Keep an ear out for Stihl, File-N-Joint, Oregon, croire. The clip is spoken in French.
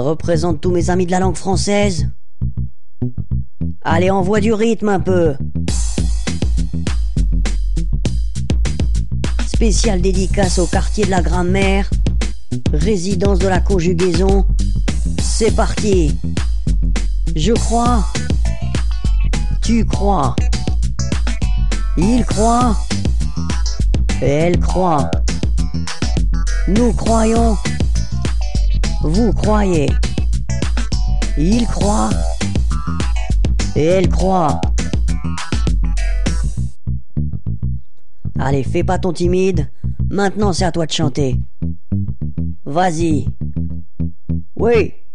représente tous mes amis de la langue française. Allez, envoie du rythme un peu. Spéciale dédicace au quartier de la grammaire, résidence de la conjugaison. C'est parti. Je crois, tu crois, il croit, elle croit, nous croyons, vous croyez, il croit, elle croit. Allez, fais pas ton timide, maintenant c'est à toi de chanter. Vas-y. Oui.